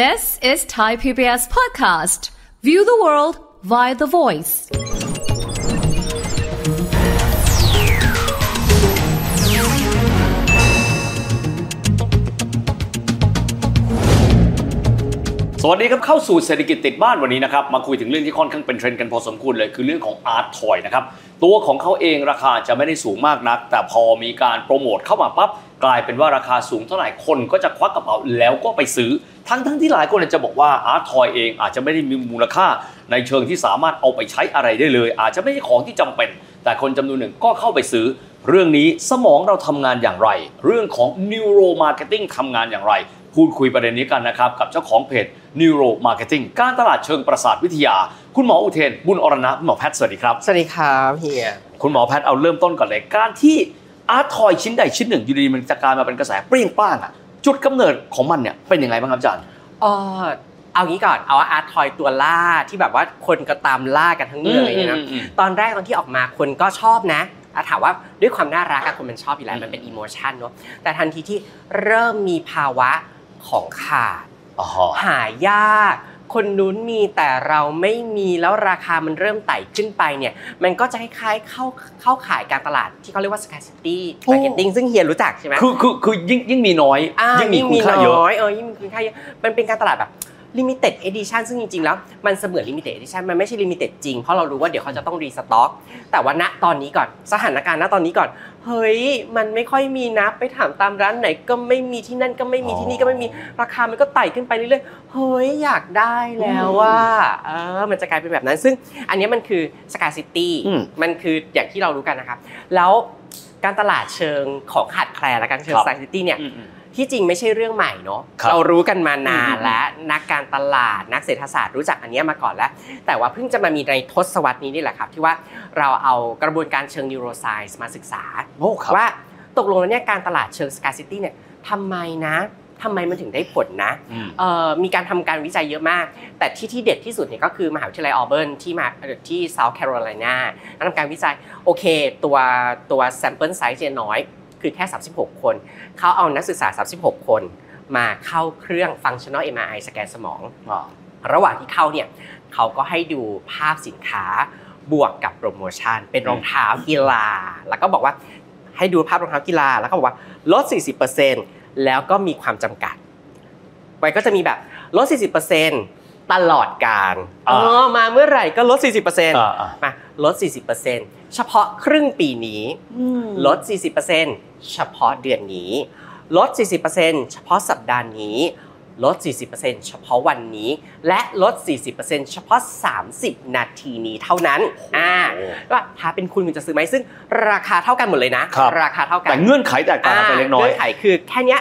This is Thai PBS Podcast. View the world via the voice. สวัสดีครับเข้าสู่เศรษฐกิจติดบ้านวันนี้นะครับมาคุยถึงเรื่องที่ค่อนข้างเป็นเทรนด์กันพอสมควรเลยคือเรื่องของอาร์ตทอยนะครับตัวของเขาเองราคาจะไม่ได้สูงมากนักแต่พอมีการโปรโมทเข้ามาปั๊บกลายเป็นว่าราคาสูงเท่าไหร่คนก็จะควักกระเป๋าแล้วก็ไปซื้อทั้งที่หลายคนจะบอกว่าอาร์ตทอยเองอาจจะไม่ได้มีมูลค่าในเชิงที่สามารถเอาไปใช้อะไรได้เลยอาจจะไม่ใช่ของที่จำเป็นแต่คนจำนวนหนึ่งก็เข้าไปซื้อเรื่องนี้สมองเราทำงานอย่างไรเรื่องของ neuro marketing ทำงานอย่างไรพูดคุยประเด็นนี้กันนะครับกับเจ้าของเพจ neuro marketing การตลาดเชิงประสาทวิทยาคุณหมออุเทนบุญอรณะหมอแพทย์สวัสดีครับสวัสดีครับเฮียคุณหมอแพทย์เอาเริ่มต้นก่อนเลยการที่อาร์ตทอยชิ้นใดชิ้นหนึ่งอยู่ดีมันจะกลายมาเป็นกระแสเปรี้ยงป้างอ่ะจุดกำเนิดของมันเนี่ยเป็นยังไงบ้างครับอาจารย์เอางี้ก่อนเอาอาร์ตทอยตัวล่าที่แบบว่าคนก็ตามล่ากันทั้งเมืองเลยนะตอนแรกตอนที่ออกมาคนก็ชอบนะถามว่าด้วยความน่ารักคนมันชอบอยู่แล้วมันเป็นอิโมชันเนาะแต่ทันทีที่เริ่มมีภาวะของขาดหายากคนนู้นมีแต่เราไม่มีแล้วราคามันเริ่มไต่ขึ้นไปเนี่ยมันก็จะคล้ายๆเข้าขายการตลาดที่เขาเรียกว่า scarcity marketing ซึ่งเฮียรู้จักใช่ไหมคือยิ่งมีน้อยยิ่งมีคุณค่าเยอะยิ่งมีคุณค่าเยอะมันเป็นการตลาดแบบ limited edition ซึ่งจริงๆแล้วมันเสมือน limited edition มันไม่ใช่ limited จริงเพราะเรารู้ว่าเดี๋ยวเขาจะต้อง restock แต่ว่าณตอนนี้ก่อนสถานการณ์ณตอนนี้ก่อนเฮ้ยมันไม่ค่อยมีนะไปถามตามร้านไหนก็ไม่มีที่นั่นก็ไม่มีที่นี่ก็ไม่มีราคามันก็ไต่ขึ้นไปเรื่อยๆเฮ้ยอยากได้แล้วว่ามันจะกลายเป็นแบบนั้นซึ่งอันนี้มันคือ scarcity มันคืออย่างที่เรารู้กันนะครับแล้วการตลาดเชิงของขาดแคลนและการเชิง scarcity เนี่ยที่จริงไม่ใช่เรื่องใหม่เนาะเรารู้กันมานานแล้วนักการตลาดนักเศรษฐศาสตร์รู้จักอันนี้มาก่อนแล้วแต่ว่าเพิ่งจะมามีในทศวรรษนี้นี่แหละครับที่ว่าเราเอากระบวนการเชิง neuroscience มาศึกษาว่าตกลงแล้วเนี่ยการตลาดเชิง scarcity เนี่ยทำไมมันถึงได้ผลนะมีการทำการวิจัยเยอะมากแต่ที่เด็ดที่สุดเนี่ยก็คือมหาวิทยาลัยออเบิร์นที่เซาท์แคโรไลนาทำการวิจัยโอเคตัว sample size จะน้อยคือแค่36คนเขาเอานักศึกษา36คนมาเข้าเครื่อง functional MRI สแกนสมองระหว่างที่เข้าเนี่ยเขาก็ให้ดูภาพสินค้าบวกกับโปรโมชั่นเป็นรองเท้ากีฬาแล้วก็บอกว่าให้ดูภาพรองเท้ากีฬาแล้วก็บอกว่าลด 40% แล้วก็มีความจำกัดไปก็จะมีแบบลด 40% ตลอดการมาเมื่อไหร่ก็ลด 40% มาลด 40%เฉพาะครึ่งปีนี้ลด 40% เฉพาะเดือนนี้ลด 40% เฉพาะสัปดาห์นี้ลด 40% เฉพาะวันนี้และลด 40% เฉพาะ30นาทีนี้เท่านั้นก็ถ้าเป็นคุณคุณจะซื้อไหมซึ่งราคาเท่ากันหมดเลยนะราคาเท่ากันแต่เงื่อนไขแตกต่างกันไปเล็กน้อยเงื่อนไขคือแค่นี้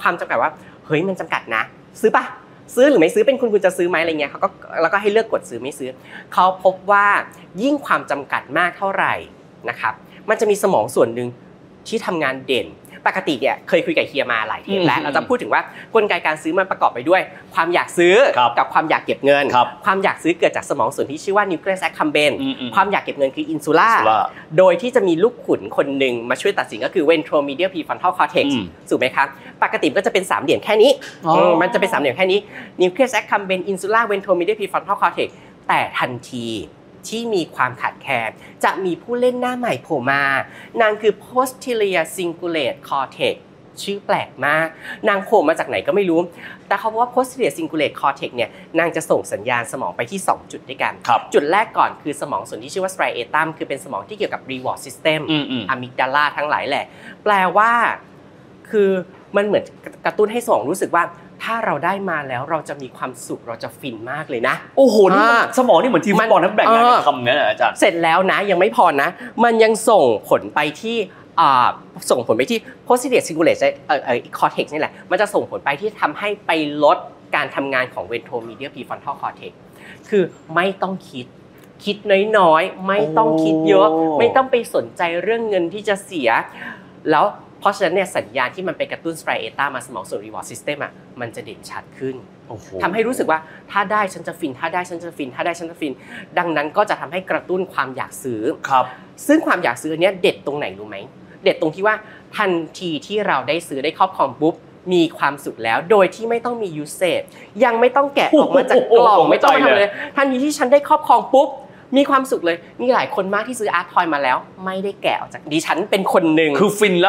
ความจำกัดว่าเฮ้ยมันจำกัดนะซื้อปะซื้อหรือไม่ซื้อเป็นคุณจะซื้อไหมอะไรเงี้ยเขาก็แล้วก็ให้เลือกกดซื้อไม่ซื้อเขาพบว่ายิ่งความจำกัดมากเท่าไหร่นะครับมันจะมีสมองส่วนหนึ่งที่ทำงานเด่นปกติเนี่ยเคยคุยกับเฮียมาหลายเทปแล้วเราจะพูดถึงว่ากลไกการซื้อมันประกอบไปด้วยความอยากซื้อกับความอยากเก็บเงินความอยากซื้อเกิดจากสมองส่วนที่ชื่อว่านิวเคลียสแอคคัมเบนความอยากเก็บเงินคืออินซูล่าโดยที่จะมีลูกขุนคนหนึ่งมาช่วยตัดสินก็คือ ventromedial prefrontal cortex ถูกไหมครับปกติก็จะเป็น3เหลี่ยมแค่นี้มันจะเป็น3เหลี่ยมแค่นี้นิวเคลียสแอคคัมเบนอินซูล่า ventromedial prefrontal cortex แต่ทันทีที่มีความขาดแคลนจะมีผู้เล่นหน้าใหม่โผล่มานางคือ posterior cingulate cortex ชื่อแปลกมากนางโผล่มาจากไหนก็ไม่รู้แต่เขาบอกว่า posterior cingulate cortex เนี่ยนางจะส่งสัญญาณสมองไปที่2จุดด้วยกันจุดแรกก่อนคือสมองส่วนที่ชื่อว่า striatum คือเป็นสมองที่เกี่ยวกับ reward system อะมิกดาลาทั้งหลายแหละแปลว่าคือมันเหมือนกระตุ้นให้สมองรู้สึกว่าถ้าเราได้มาแล้วเราจะมีความสุขเราจะฟินมากเลยนะโอ้โหนี่สมองนี่เหมือนทีมฟุตบอลนั้นแบ่งงานกันทำเนี่ยอาจารย์เสร็จแล้วนะยังไม่พอนะมันยังส่งผลไปที่ posterior cingulate cortex นี่แหละมันจะส่งผลไปที่ทำให้ไปลดการทำงานของ ventromedial prefrontal cortex คือไม่ต้องคิดน้อยๆไม่ต้องคิดเยอะไม่ต้องไปสนใจเรื่องเงินที่จะเสียแล้วเพราะฉะนั้นเนี่ยสัญญาณที่มันไปกระตุ้นสไตรเอต้ามาสมองส่วนรีวอร์ดซิสเต็มอ่ะมันจะเด่นชัดขึ้นทำให้รู้สึกว่าถ้าได้ฉันจะฟินถ้าได้ฉันจะฟินถ้าได้ฉันจะฟินดังนั้นก็จะทำให้กระตุ้นความอยากซื้อครับซึ่งความอยากซื้อเนี่ยเด็ดตรงไหนรู้ไหมเด็ดตรงที่ว่าทันทีที่เราได้ซื้อได้ครอบครองปุ๊บ มีความสุขแล้วโดยที่ไม่ต้องมียูเซจยังไม่ต้องแกะออกมาจากกล่องไม่ต้องทำเลยทันทีที่ฉันได้ครอบครองปุ๊บมีความสุขเลยมีหลายคนมากที่ซื้ออาร์ตทอยมาแล้วไม่ได้แกะออกจากดิฉันเป็นคนหนึ่งคือฟินแ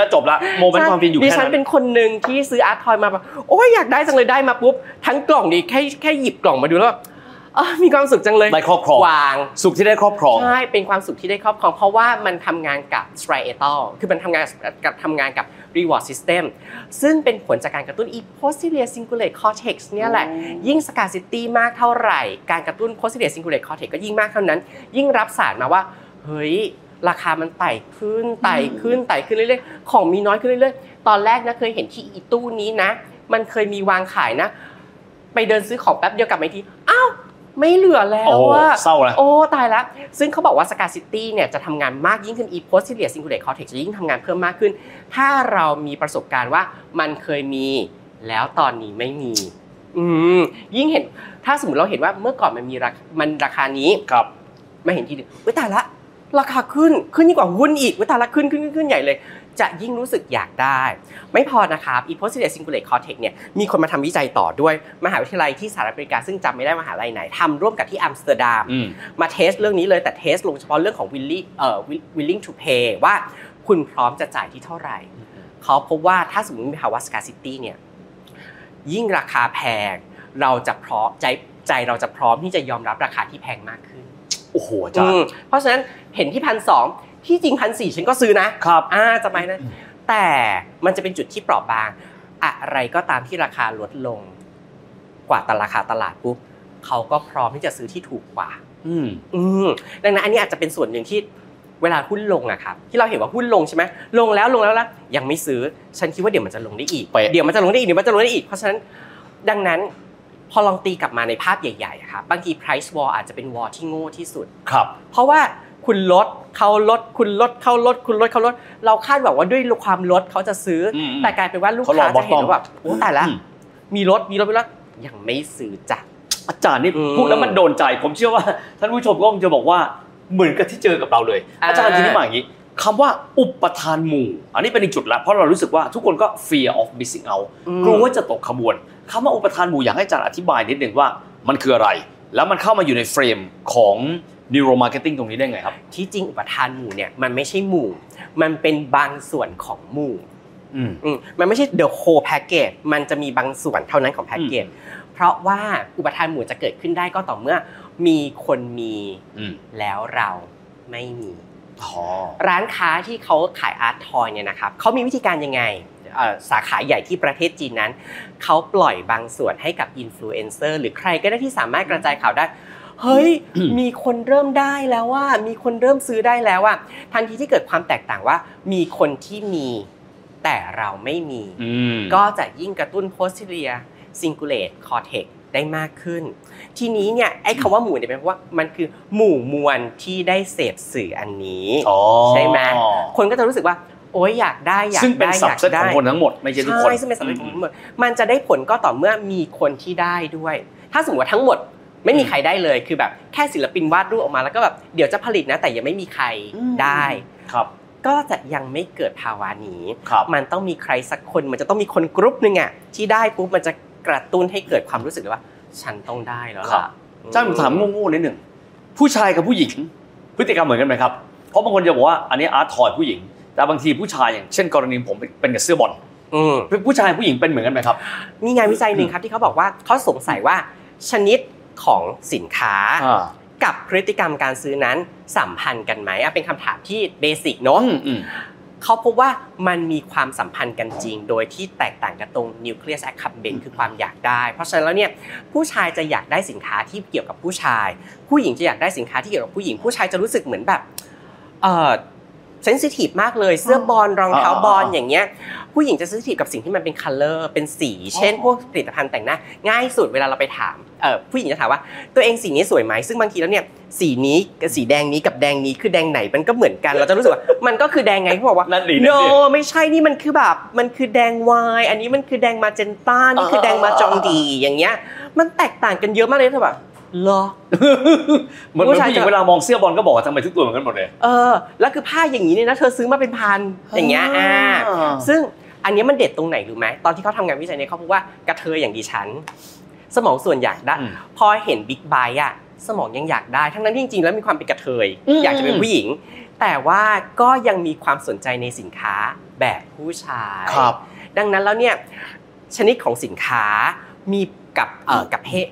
ล้วจบละโมเมนต์ความฟินอยู่แค่นั้นดิฉันเป็นคนหนึ่งที่ซื้ออาร์ตทอยมาแบบโอ้ยอยากได้จังเลยได้มาปุ๊บทั้งกล่องนี่แค่หยิบกล่องมาดูแล้วมีความสุขจังเลยได้ครอบครองวางสุขที่ได้ครอบครองใช่เป็นความสุขที่ได้ครอบครองเพราะว่ามันทำงานกับ striatal คือมันทำงานกับ reward system ซึ่งเป็นผลจากการกระตุ้น posterior cingulate cortex เนี่ยแหละยิ่ง scarcity มากเท่าไหร่การกระตุ้น posterior cingulate cortex ก็ยิ่งมากเท่านั้นยิ่งรับสารมาว่าเฮ้ยราคามันไต่ขึ้นเรื่อยๆของมีน้อยขึ้นเรื่อยๆตอนแรกนะเคยเห็นที่อีตู้นี้นะมันเคยมีวางขายนะไปเดินซื้อของแป๊บเดียวกลับมาทีอ้าวไม่เหลือแล้วว่าโอ้ตายแล้วซึ่งเขาบอกว่า scarcity เนี่ยจะทำงานมากยิ่งขึ้น posterior cingulate cortex จะยิ่งทำงานเพิ่มมากขึ้นถ้าเรามีประสบการณ์ว่ามันเคยมีแล้วตอนนี้ไม่มียิ่งเห็นถ้าสมมติเราเห็นว่าเมื่อก่อนมันมีราคานี้ครับมาเห็นทีนึงว่าตายละราคาขึ้นยิ่งกว่าหุ้นอีกว่าตายละขึ้นใหญ่เลยจะยิ่งรู้สึกอยากได้ไม่พอนะครับ posterior cingulate cortex เนี่ยมีคนมาทำวิจัยต่อด้วยมหาวิทยาลัยที่สหรัฐอเมริกาซึ่งจำไม่ได้มหาวิทยาลัยไหนทำร่วมกับที่อัมสเตอร์ดัมมาเทสเรื่องนี้เลยแต่เทสลงเฉพาะเรื่องของ willing to pay ว่าคุณพร้อมจะจ่ายที่เท่าไหร่เขาพบว่าถ้าสมมติมีภาวะ scarcity เนี่ยยิ่งราคาแพงเราจะพร้อมใจเราจะพร้อมที่จะยอมรับราคาที่แพงมากขึ้นโอ้โหจ้าเพราะฉะนั้นเห็นที่1,200ที่จริง1,400ฉันก็ซื้อนะครับจะไปนะแต่มันจะเป็นจุดที่เปราะบางอะไรก็ตามที่ราคาลดลงกว่าราคาตลาดปุ๊บเขาก็พร้อมที่จะซื้อที่ถูกกว่าดังนั้นอันนี้อาจจะเป็นส่วนหนึ่งที่เวลาหุ้นลงอะครับที่เราเห็นว่าหุ้นลงใช่ไหมลงแล้วยังไม่ซื้อฉันคิดว่าเดี๋ยวมันจะลงได้อีกเพราะฉะนั้นดังนั้นพอลองตีกลับมาในภาพใหญ่ๆครับบางที Price War อาจจะเป็น War ที่โง่ที่สุดครับเพราะว่าคุณลดเขาลดคุณลดเขาลดคุณลดเขาลดเราคาดหวังว่าด้วยความลดเขาจะซื้อแต่กลายเป็นว่าลูกค้าจะเห็นว่าแบบโอ้ตายแล้วมีลดยังไม่ซื้อจ้ะอาจารย์นี่พูดแล้วมันโดนใจผมเชื่อว่าท่านผู้ชมก็คงจะบอกว่าเหมือนกับที่เจอกับเราเลยอาจารย์ทีนี้มาอย่างนี้คำว่าอุปทานหมู่อันนี้เป็นอีกจุดละเพราะเรารู้สึกว่าทุกคนก็ fear of missing out กลัวว่าจะตกขบวนคำว่าอุปทานหมู่อยากให้อาจารย์อธิบายนิดหนึ่งว่ามันคืออะไรแล้วมันเข้ามาอยู่ในเฟรมของneuro marketing ตรงนี้ได้ไงครับที่จริงอุปทานหมู่เนี่ยมันไม่ใช่หมู่มันเป็นบางส่วนของหมู่มันไม่ใช่ the whole package มันจะมีบางส่วนเท่านั้นของแพ็กเกจเพราะว่าอุปทานหมู่จะเกิดขึ้นได้ก็ต่อเมื่อมีคนมีแล้วเราไม่มีร้านค้าที่เขาขายอาร์ตทอยเนี่ยนะครับเขามีวิธีการยังไงสาขาใหญ่ที่ประเทศจีนนั้นเขาปล่อยบางส่วนให้กับอินฟลูเอนเซอร์หรือใครก็ได้ที่สามารถกระจายข่าวได้เฮ้ยมีคนเริ่มได้แล้วว่ามีคนเริ่มซื้อได้แล้วว่าทันทีที่เกิดความแตกต่างว่ามีคนที่มีแต่เราไม่มีก็จะยิ่งกระตุ้น posterior cingulate cortex ได้มากขึ้นทีนี้เนี่ยไอ้คำว่าหมู่เนี่ยเป็นเพราะว่ามันคือหมู่มวลที่ได้เสพสื่ออันนี้ใช่ไหมคนก็จะรู้สึกว่าโอ้ยอยากได้ซึ่งเป็นสับเซตของคนทั้งหมดไม่ใช่ทุกคนซึ่งเป็นสับเซตของทั้งหมดมันจะได้ผลก็ต่อเมื่อมีคนที่ได้ด้วยถ้าสมมติว่าทั้งหมดไม่มีใครได้เลยคือแบบแค่ศิลปินวาดรูปออกมาแล้วก็แบบเดี๋ยวจะผลิตนะแต่ยังไม่มีใครได้ครับก็จะยังไม่เกิดภาวะนี้มันต้องมีใครสักคนมันจะต้องมีคนกรุ๊ปหนึ่งอะที่ได้ปุ๊บมันจะกระตุ้นให้เกิดความรู้สึกว่าฉันต้องได้แล้วล่ะจ้าผมถามโง่ๆนิดหนึ่งผู้ชายกับผู้หญิงพฤติกรรมเหมือนกันไหมครับเพราะบางคนจะบอกว่าอันนี้อาร์ตทอยผู้หญิงแต่บางทีผู้ชายอย่างเช่นกรณีผมเป็นกับเสื้อบอลผู้ชายผู้หญิงเป็นเหมือนกันไหมครับมีงานวิจัยหนึ่งครับที่เขาบอกว่าเขาสงสัยว่าชนิดของสินค้ากับพฤติกรรมการซื้อนั้นสัมพันธ์กันไหมเป็นคำถามที่เบสิกเนาะเขาพบว่ามันมีความสัมพันธ์กันจริงโดยที่แตกต่างกันตรง nucleus accumbens คือความอยากได้เพราะฉะนั้นแล้วเนี่ยผู้ชายจะอยากได้สินค้าที่เกี่ยวกับผู้ชายผู้หญิงจะอยากได้สินค้าที่เกี่ยวกับผู้หญิงผู้ชายจะรู้สึกเหมือนแบบsensitive มากเลยเสื้อบอลรองเท้าบอลอย่างเงี้ยผู้หญิงจะ sensitive กับสิ่งที่มันเป็น color เป็นสีเช่นพวกผลิตภัณฑ์แต่งหน้าง่ายสุดเวลาเราไปถามผู้หญิงจะถามว่าตัวเองสีนี้สวยไหมซึ่งบางทีแล้วเนี่ยสีนี้กับสีแดงนี้กับแดงนี้คือแดงไหนมันก็เหมือนกันเราจะรู้สึกว่ามันก็คือแดงไงเขาบอกว่า no ไม่ใช่นี่มันคือแบบมันคือแดงวายอันนี้มันคือแดงมาเจนต้านี่คือแดงมาจองดีอย่างเงี้ยมันแตกต่างกันเยอะมากเลยเธอแบบเหรอเหมือนผู้หญิงเวลามองเสื้อบอลก็บอกว่าทำไมทุกตัวเหมือนกันหมดเลยแล้วคือผ้าอย่างนี้เนี่ยนะเธอซื้อมาเป็นพันอย่างเงี้ยซึ่ง อันนี้มันเด็ดตรงไหนรู้ไหมตอนที่เขาทำงานวิจัยเนี่ยเขาพบว่ากระเทยอย่างดิฉันสมองส่วนอยากได้พอเห็นบิ๊กไบค์อะสมองยังอยากได้ทั้งนั้นที่จริงๆแล้วมีความเป็นกระเทยอยากจะเป็นผู้หญิงแต่ว่าก็ยังมีความสนใจในสินค้าแบบผู้ชายดังนั้นแล้วเนี่ยชนิดของสินค้ามีกับเพศ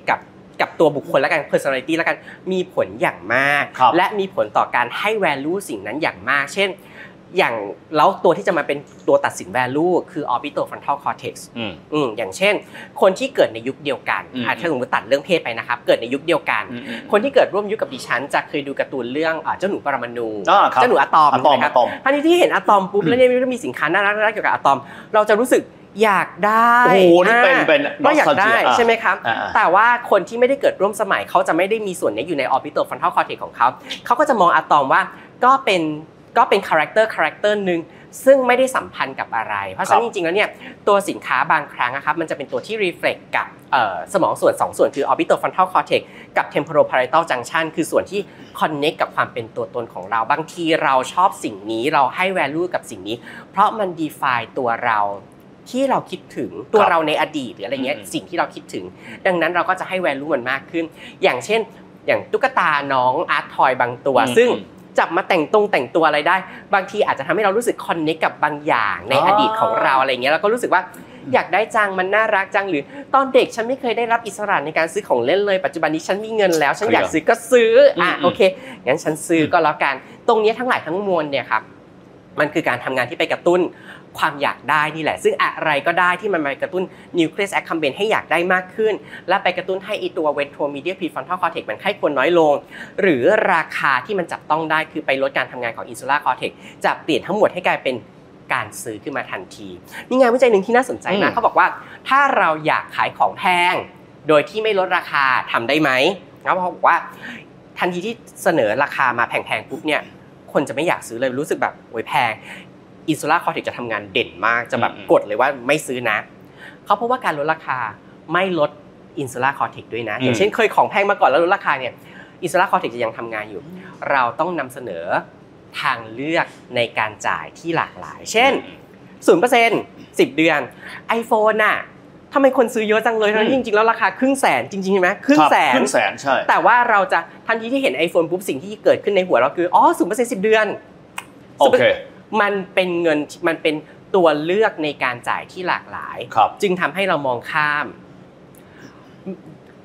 กับตัวบุคคลและกัน personality และกันมีผลอย่างมากและมีผลต่อการให้ value สิ่งนั้นอย่างมากเช่นอย่างแล้วตัวที่จะมาเป็นตัวตัดสิน value คือ orbitofrontal cortex อย่างเช่นคนที่เกิดในยุคเดียวกันถ้าสมมติตัดเรื่องเพศไปนะครับเกิดในยุคเดียวกันคนที่เกิดร่วมยุคกับดิฉันจะเคยดูการ์ตูนเรื่องเจ้าหนูปรมาณูเจ้าหนูอะตอมนะครับทันทีที่เห็นอะตอมปุ๊บแล้วเนี่ยมันมีสินค้าน่ารักๆเกี่ยวกับอะตอมเราจะรู้สึกอยากได้โอ้โหนี่เป็นก็อยากได้ใช่ไหมครับแต่ว่าคนที่ไม่ได้เกิดร่วมสมัยเขาจะไม่ได้มีส่วนนี้อยู่ใน orbitofrontal cortex ของเขาเขาก็จะมองอะตอมว่าก็เป็นคาแรคเตอร์หนึ่งซึ่งไม่ได้สัมพันธ์กับอะไรเพราะฉะนั้นจริงๆแล้วเนี่ยตัวสินค้าบางครั้งนะครับมันจะเป็นตัวที่ reflect กับสมองส่วน2ส่วนคือ orbitofrontal cortex กับ temporoparietal junction คือส่วนที่ connect กับความเป็นตัวตนของเราบางทีเราชอบสิ่งนี้เราให้ value กับสิ่งนี้เพราะมัน define ตัวเราที่เราคิดถึงตัวเราในอดีตหรืออะไรเงี้ยสิ่งที่เราคิดถึงดังนั้นเราก็จะให้ value มันมากขึ้นอย่างเช่นอย่างตุ๊กตาน้องอาร์ตทอยบางตัวซึ่งจับมาแต่งตัวอะไรได้บางทีอาจจะทำให้เรารู้สึกคอนเนคกับบางอย่างในอดีตของเราอะไรเงี้ยแล้วก็รู้สึกว่าอยากได้จังมันน่ารักจังหรือตอนเด็กฉันไม่เคยได้รับอิสระในการซื้อของเล่นเลยปัจจุบันนี้ฉันมีเงินแล้วฉันอยากซื้อก็ซื้อโอเคงั้นฉันซื้อก็แล้วกันตรงนี้ทั้งหลายทั้งมวลเนี่ยครับมันคือการทำงานที่ไปกระตุ้นความอยากได้นี่แหละซึ่งอะไรก็ได้ที่มันมากระตุ้น nucleus accumbens ให้อยากได้มากขึ้นและไปกระตุ้นให้อีตัว ventromedial prefrontal cortex มันให้ควรน้อยลงหรือราคาที่มันจับต้องได้คือไปลดการทำงานของ insular cortex จะเปลี่ยนทั้งหมดให้กลายเป็นการซื้อขึ้นมาทันทีมีงานวิจัยหนึ่งที่น่าสนใจนะเขาบอกว่าถ้าเราอยากขายของแพงโดยที่ไม่ลดราคาทำได้ไหมเขาบอกว่าทันทีที่เสนอราคามาแพงๆปุ๊บเนี่ยคนจะไม่อยากซื้อเลยรู้สึกแบบโวยแพงอินซูล่าคอร์เทกจะทำงานเด่นมากจะแบบกดเลยว่าไม่ซื้อนะเขาพบว่าการลดราคาไม่ลดอินซูล่าคอร์เทกด้วยนะอย่างเช่นเคยของแพงมาก่อนแล้วลดราคาเนี่ยอินซูล่าคอร์เทกจะยังทำงานอยู่เราต้องนำเสนอทางเลือกในการจ่ายที่หลากหลายเช่น 0% 10 เดือน iPhone น่ะทำไมคนซื้อเยอะจังเลยทั้งที่จริงๆแล้วราคาครึ่งแสนจริงๆใช่ไหมครึ่งแสนใช่แต่ว่าเราจะทันทีที่เห็น iPhone ปุ๊บสิ่งที่เกิดขึ้นในหัวเราคืออ๋อ 0% 10 เดือนโอเคมันเป็นเงินมันเป็นตัวเลือกในการจ่ายที่หลากหลายจึงทำให้เรามองข้าม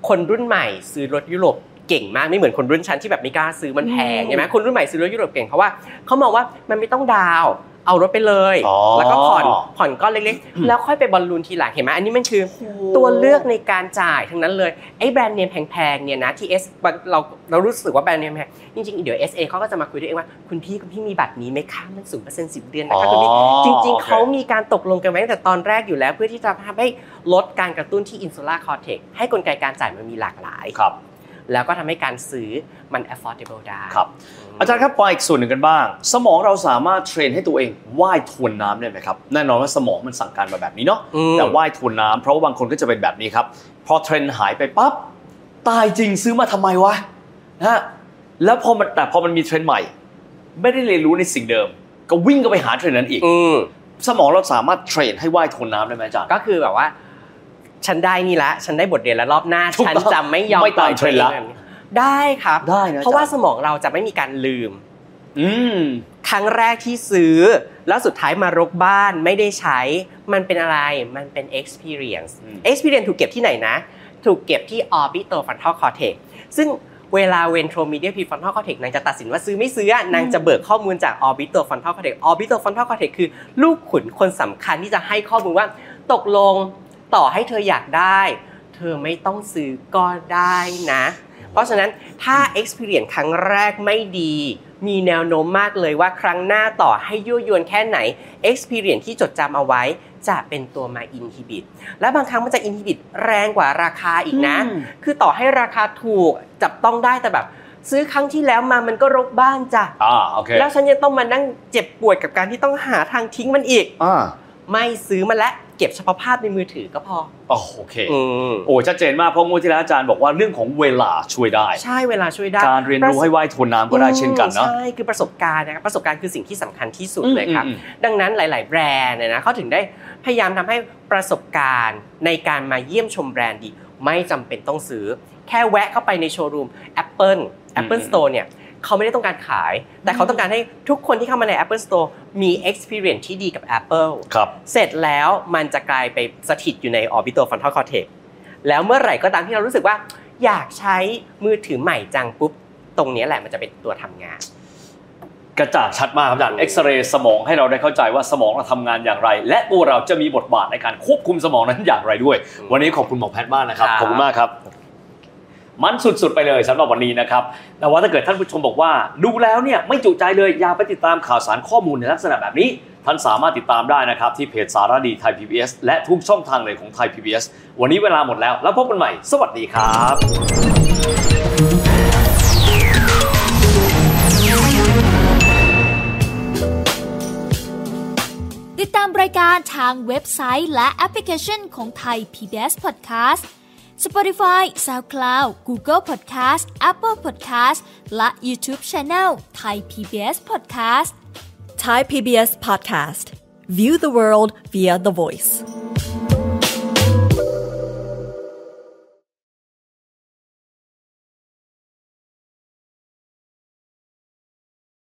คนรุ่นใหม่ซื้อรถยุโรปเก่งมากไม่เหมือนคนรุ่นชั้นที่แบบไม่กล้าซื้อมันแพงใช่ไหมคนรุ่นใหม่ซื้อรถยุโรปเก่งเพราะว่าเขามองว่ามันไม่ต้องดาวเอารถไปเลยแล้วก็ผ่อนก้อนเล็กๆแล้วค่อยไปบอลลูนทีหลังเห็นไหมอันนี้มันคือตัวเลือกในการจ่ายทั้งนั้นเลยไอ้แบรนด์เนมแพงๆเนี่ยนะที่เรารู้สึกว่าแบรนด์เนมแพงจริงๆเดี๋ยว SA เขาก็จะมาคุยด้วยเองว่าคุณพี่มีบัตรนี้ไหมคะมัน 0% 10 เดือนนะคะคุณพี่จริงๆเขามีการตกลงกันไว้ตั้งแต่ตอนแรกอยู่แล้วเพื่อที่จะทำให้ลดการกระตุ้นที่ insular cortex ให้กลไกการจ่ายมันมีหลากหลายแล้วก็ทำให้การซื้อมัน affordable ได้ครับอาจารย์ครับไปอีกส่วนหนึ่งกันบ้างสมองเราสามารถเทรนให้ตัวเองว่ายทวนน้ำได้ไหมครับแน่นอนว่าสมองมันสั่งการมาแบบนี้เนาะแต่ว่ายทวนน้ำเพราะว่าบางคนก็จะเป็นแบบนี้ครับพอเทรนหายไปปั๊บตายจริงซื้อมาทำไมวะนะฮะแล้วพอมันมีเทรนใหม่ไม่ได้เรียนรู้ในสิ่งเดิมก็วิ่งก็ไปหาเทรนนั้นอีกสมองเราสามารถเทรนให้ว่ายทวนน้ำได้ไหมอาจารย์ก็คือแบบว่าฉันได้นี่ละฉันได้บทเรียนแล้วรอบหน้าฉันจำไม่ยอมปล่อยเทรนละได้ครับเพราะว่าสมองเราจะไม่มีการลืมครั้งแรกที่ซื้อแล้วสุดท้ายมารกบ้านไม่ได้ใช้มันเป็นอะไรมันเป็น experience experience ถูกเก็บที่ไหนนะถูกเก็บที่ orbitofrontal cortex ซึ่งเวลา ventromedial prefrontal cortex นางจะตัดสินว่าซื้อไม่ซื้อนางจะเบิกข้อมูลจาก orbitofrontal cortex orbitofrontal cortex คือลูกขุนคนสำคัญที่จะให้ข้อมูลว่าตกลงต่อให้เธออยากได้เธอไม่ต้องซื้อก็ได้นะเพราะฉะนั้นถ้า experience ครั้งแรกไม่ดีมีแนวโน้มมากเลยว่าครั้งหน้าต่อให้ยั่วยวนแค่ไหน experience ที่จดจำเอาไว้จะเป็นตัวมา inhibit และบางครั้งมันจะ inhibit แรงกว่าราคาอีกนะคือต่อให้ราคาถูกจับต้องได้แต่แบบซื้อครั้งที่แล้วมามันก็รกบ้านจ้ะแล้วฉันยังต้องมานั่งเจ็บปวดกับการที่ต้องหาทางทิ้งมันอีกไม่ซื้อมาแล้วเก็บเฉพาะภาพในมือถือก็พอโอเคโอ้ชัดเจนมากเพราะงวดที่แล้วอาจารย์บอกว่าเรื่องของเวลาช่วยได้ใช่เวลาช่วยได้การเรียนรู้ให้ว่ายทวนน้ำก็ได้เช่นกันเนาะใช่คือประสบการณ์นะครับประสบการณ์คือสิ่งที่สำคัญที่สุดเลยครับดังนั้นหลายๆแบรนด์เนี่ยนะเขาถึงได้ พยายามทำให้ประสบการณ์ในการมาเยี่ยมชมแบรนด์ดีไม่จำเป็นต้องซื้อแค่แวะเข้าไปในโชว์รูม Apple Store เนี่ยเขาไม่ได้ต้องการขายแต่เขาต้องการให้ทุกคนที่เข้ามาใน Apple Store มี experience ที่ดีกับ Apple เสร็จแล้วมันจะกลายไปสถิตอยู่ใน orbitofrontal cortex แล้วเมื่อไหร่ก็ตามที่เรารู้สึกว่าอยากใช้มือถือใหม่จังปุ๊บตรงนี้แหละมันจะเป็นตัวทำงานกระจ่างชัดมากครับอาจารย์เอ็กซเรย์สมองให้เราได้เข้าใจว่าสมองเราทำงานอย่างไรและตัวเราจะมีบทบาทในการควบคุมสมองนั้นอย่างไรด้วยวันนี้ขอบคุณหมอแพทย์มากนะครับขอบคุณมากครับมันสุดๆไปเลยสำหรับวันนี้นะครับแต่ว่าถ้าเกิดท่านผู้ชมบอกว่าดูแล้วเนี่ยไม่จุใจเลยอย่าไปติดตามข่าวสารข้อมูลในลักษณะแบบนี้ท่านสามารถติดตามได้นะครับที่เพจสารดีไทย PBS และทุกช่องทางเลยของไทย PBS วันนี้เวลาหมดแล้วแล้วพบกันใหม่สวัสดีครับติดตามรายการทางเว็บไซต์และแอปพลิเคชันของไทย PBS Podcast Spotify, SoundCloud, Google Podcast, Apple Podcast และ YouTube Channel Thai PBS Podcast Thai PBS Podcast View the world via the voice